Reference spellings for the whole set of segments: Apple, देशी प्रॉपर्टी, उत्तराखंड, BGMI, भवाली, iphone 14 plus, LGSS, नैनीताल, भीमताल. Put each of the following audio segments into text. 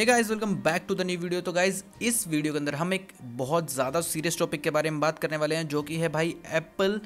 Hey guys welcome back to the new video. तो guys इस video के अंदर हम एक बहुत ज़्यादा सीरियस टॉपिक के बारे में बात करने वाले हैं, जो कि है भाई एप्पल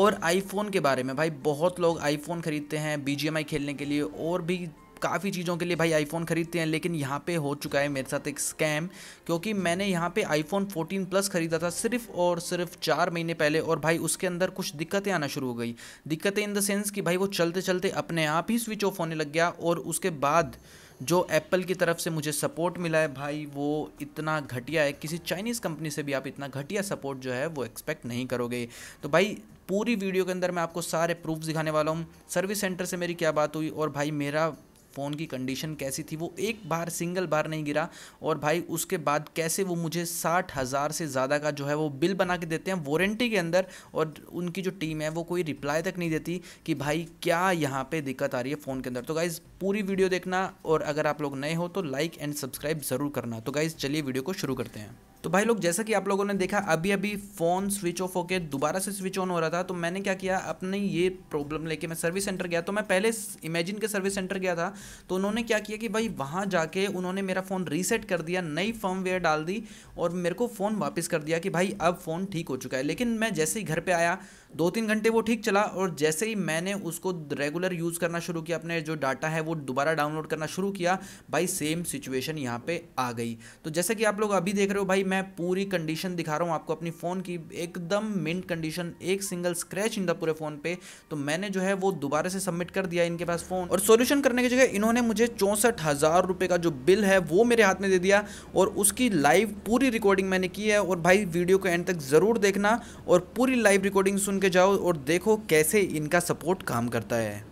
और आईफोन के बारे में। भाई बहुत लोग आईफोन ख़रीदते हैं BGMI खेलने के लिए और भी काफ़ी चीज़ों के लिए भाई आईफोन ख़रीदते हैं, लेकिन यहाँ पे हो चुका है मेरे साथ एक स्कैम। क्योंकि मैंने यहाँ पे iPhone 14 Plus ख़रीदा था सिर्फ़ और सिर्फ 4 महीने पहले, और भाई उसके अंदर कुछ दिक्कतें आना शुरू हो गई। दिक्कतें इन द सेंस कि भाई वो चलते चलते अपने आप ही स्विच ऑफ होने लग गया, और उसके बाद जो एप्पल की तरफ से मुझे सपोर्ट मिला है भाई वो इतना घटिया है, किसी चाइनीज़ कंपनी से भी आप इतना घटिया सपोर्ट जो है वो एक्सपेक्ट नहीं करोगे। तो भाई पूरी वीडियो के अंदर मैं आपको सारे प्रूफ दिखाने वाला हूँ, सर्विस सेंटर से मेरी क्या बात हुई और भाई मेरा फ़ोन की कंडीशन कैसी थी। वो एक बार सिंगल बार नहीं गिरा, और भाई उसके बाद कैसे वो मुझे 60,000 से ज़्यादा का जो है वो बिल बना के देते हैं वारंटी के अंदर, और उनकी जो टीम है वो कोई रिप्लाई तक नहीं देती कि भाई क्या यहाँ पे दिक्कत आ रही है फ़ोन के अंदर। तो गाइज़ पूरी वीडियो देखना, और अगर आप लोग नए हो तो लाइक एंड सब्सक्राइब ज़रूर करना। तो गाइज़ चलिए वीडियो को शुरू करते हैं। तो भाई लोग जैसा कि आप लोगों ने देखा अभी फ़ोन स्विच ऑफ होकर दोबारा से स्विच ऑन हो रहा था, तो मैंने क्या किया अपने ये प्रॉब्लम लेके मैं सर्विस सेंटर गया। तो मैं पहले इमेजिन के सर्विस सेंटर गया था, तो उन्होंने क्या किया कि भाई वहाँ जाके उन्होंने मेरा फ़ोन रीसेट कर दिया, नई फर्मवेयर डाल दी और मेरे को फ़ोन वापस कर दिया कि भाई अब फ़ोन ठीक हो चुका है। लेकिन मैं जैसे ही घर पर आया 2-3 घंटे वो ठीक चला, और जैसे ही मैंने उसको रेगुलर यूज़ करना शुरू किया, अपने जो डाटा है वो दोबारा डाउनलोड करना शुरू किया, भाई सेम सिचुएशन यहाँ पर आ गई। तो जैसे कि आप लोग अभी देख रहे हो भाई मैं पूरी कंडीशन दिखा रहा हूँ आपको अपनी फ़ोन की, एकदम मिंट कंडीशन, एक सिंगल स्क्रैच इन द पूरे फ़ोन पे। तो मैंने जो है वो दोबारा से सबमिट कर दिया इनके पास फ़ोन, और सॉल्यूशन करने की जगह इन्होंने मुझे 64,000 रुपये का जो बिल है वो मेरे हाथ में दे दिया, और उसकी लाइव पूरी रिकॉर्डिंग मैंने की है। और भाई वीडियो को एंड तक ज़रूर देखना और पूरी लाइव रिकॉर्डिंग सुन के जाओ, और देखो कैसे इनका सपोर्ट काम करता है।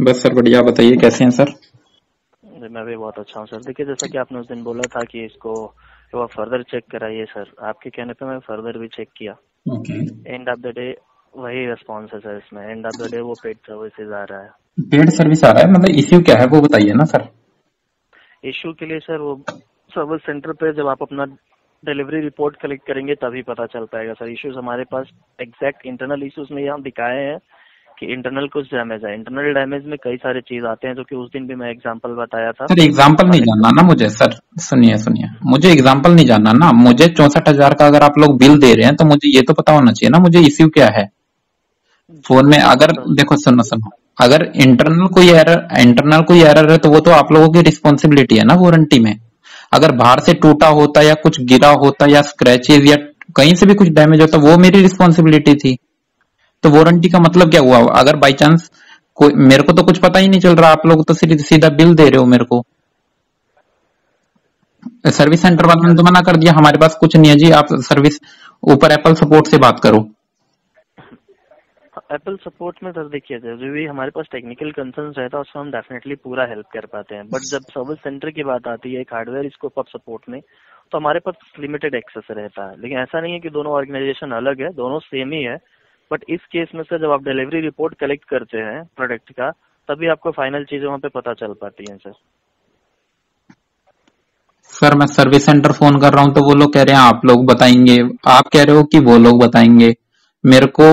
बस सर बढ़िया, बताइए कैसे हैं सर? मैं भी बहुत अच्छा हूँ सर। देखिए जैसा कि आपने उस दिन बोला था कि इसको तो आप फर्दर चेक कराइए सर, आपके कहने पे मैं फर्दर भी चेक किया। एंड ऑफ द डे वही रिस्पॉन्स है सर इसमें, एंड ऑफ द डे वो पेड सर्विसेज आ रहा है। पेड सर्विस आ रहा है मतलब इश्यू क्या है वो बताइए ना सर। इश्यू के लिए सर वो सर्विस सेंटर पे जब आप अपना डिलीवरी रिपोर्ट कलेक्ट करेंगे तभी पता चल पाएगा सर। इश्यूज हमारे पास एग्जैक्ट इंटरनल इश्यूज में यहाँ दिखाए हैं कि इंटरनल कुछ डैमेज है। इंटरनल डैमेज में कई सारे चीज आते हैं, जो कि उस दिन भी मैं एग्जांपल बताया था। सर एग्जांपल नहीं जानना ना मुझे सर, सुनिए मुझे एग्जांपल नहीं जानना ना, मुझे 64,000 का अगर आप लोग बिल दे रहे हैं तो मुझे ये तो पता होना चाहिए ना मुझे इश्यू क्या है फोन में। अगर देखो सुनो अगर इंटरनल कोई एरर है तो वो तो आप लोगों की रिस्पॉन्सिबिलिटी है ना वारंटी में। अगर बाहर से टूटा होता या कुछ गिरा होता या स्क्रैचेज या कहीं से भी कुछ डैमेज होता वो मेरी रिस्पॉन्सिबिलिटी थी, तो वारंटी का मतलब क्या हुआ? अगर बाय चांस कोई, मेरे को तो कुछ पता ही नहीं चल रहा, आप लोग तो सीधा बिल दे रहे हो मेरे को। सर्विस सेंटर वाले ने तो मना कर दिया हमारे पास कुछ नहीं है जी, आप सर्विस ऊपर एप्पल सपोर्ट से बात करो। एप्पल सपोर्ट में सर देखिए जो भी हमारे पास टेक्निकल कंसर्न रहता है उसमें हम डेफिनेटली पूरा हेल्प कर पाते हैं, बट जब सर्विस सेंटर की बात आती है हार्डवेयर स्कोप ऑफ सपोर्ट में तो हमारे पास लिमिटेड एक्सेस रहता है। लेकिन ऐसा नहीं है कि दोनों ऑर्गेनाइजेशन अलग है, दोनों सेम ही है, बट इस केस में सर जब आप डिलीवरी रिपोर्ट कलेक्ट करते हैं प्रोडक्ट का तभी आपको फाइनल चीजें वहाँ पे पता चल पाती हैं सर। सर मैं सर्विस सेंटर फोन कर रहा हूँ तो वो लोग कह रहे हैं आप लोग बताएंगे, आप कह रहे हो कि वो लोग बताएंगे। मेरे को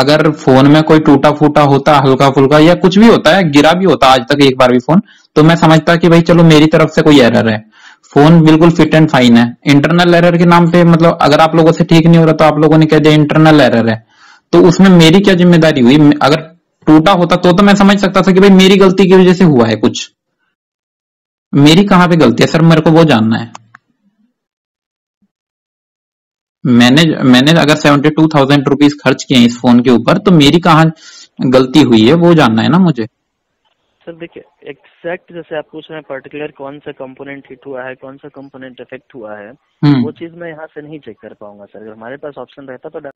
अगर फोन में कोई टूटा फूटा होता हल्का फुल्का या कुछ भी होता है, गिरा भी होता आज तक एक बार भी फोन, तो मैं समझता कि भाई चलो मेरी तरफ से कोई एरर है, फोन बिल्कुल फिट एंड फाइन है। इंटरनल एरर के नाम पे मतलब अगर आप लोगों से ठीक नहीं हो रहा तो आप लोगों ने कह दिया इंटरनल एरर है, तो उसमें मेरी क्या जिम्मेदारी हुई? अगर टूटा होता तो मैं समझ सकता था कि भाई मेरी गलती की वजह से हुआ है कुछ, मेरी कहाँ पे गलती है सर, मेरे को वो जानना है। मैंने अगर 72,000 रुपीज खर्च किए इस फोन के ऊपर तो मेरी कहाँ गलती हुई है वो जानना है ना मुझे। सर देखिए एग्जैक्ट जैसे आप पूछ रहे हैं पर्टिकुलर कौन सा कंपोनेंट हिट हुआ है, कौन सा कंपोनेंट इफेक्ट हुआ है, वो चीज मैं यहाँ से नहीं चेक कर पाऊंगा सर। अगर हमारे पास ऑप्शन रहता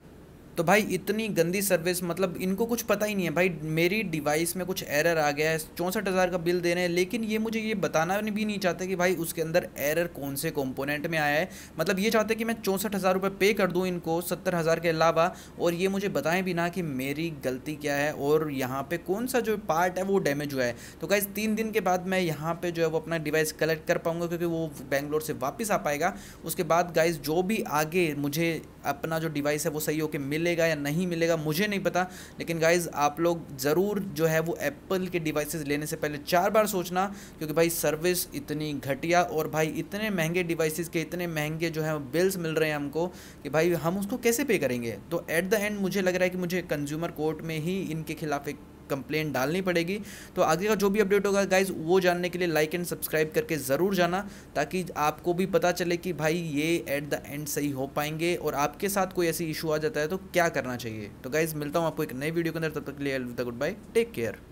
तो भाई इतनी गंदी सर्विस, मतलब इनको कुछ पता ही नहीं है भाई मेरी डिवाइस में कुछ एरर आ गया है। 64,000 का बिल दे रहे हैं लेकिन ये मुझे ये बताना भी नहीं चाहते कि भाई उसके अंदर एरर कौन से कंपोनेंट में आया है। मतलब ये चाहते कि मैं 64,000 रुपये पे कर दूं इनको 70,000 के अलावा, और ये मुझे बताएं भी ना कि मेरी गलती क्या है और यहाँ पर कौन सा जो पार्ट है वो डैमेज हुआ है। तो गाइस 3 दिन के बाद मैं यहाँ पर जो है वो अपना डिवाइस कलेक्ट कर पाऊँगा, क्योंकि वो बेंगलोर से वापस आ पाएगा। उसके बाद गाइस जो भी आगे मुझे अपना जो डिवाइस है वो सही होकर मिले मिलेगा या नहीं मिलेगा मुझे नहीं पता, लेकिन गाइज़ आप लोग ज़रूर जो है वो एप्पल के डिवाइसेस लेने से पहले 4 बार सोचना, क्योंकि भाई सर्विस इतनी घटिया और भाई इतने महंगे डिवाइसेस के इतने महंगे जो है बिल्स मिल रहे हैं हमको कि भाई हम उसको कैसे पे करेंगे। तो एट द एंड मुझे लग रहा है कि मुझे कंज्यूमर कोर्ट में ही इनके खिलाफ एक कंप्लेंट डालनी पड़ेगी। तो आगे का जो भी अपडेट होगा गाइज़ वो जानने के लिए लाइक एंड सब्सक्राइब करके ज़रूर जाना, ताकि आपको भी पता चले कि भाई ये एट द एंड सही हो पाएंगे और आपके साथ कोई ऐसी इशू आ जाता है तो क्या करना चाहिए। तो गाइज़ मिलता हूँ आपको एक नई वीडियो के अंदर, तब तक के लिए अलविदा, गुड बाय, टेक केयर।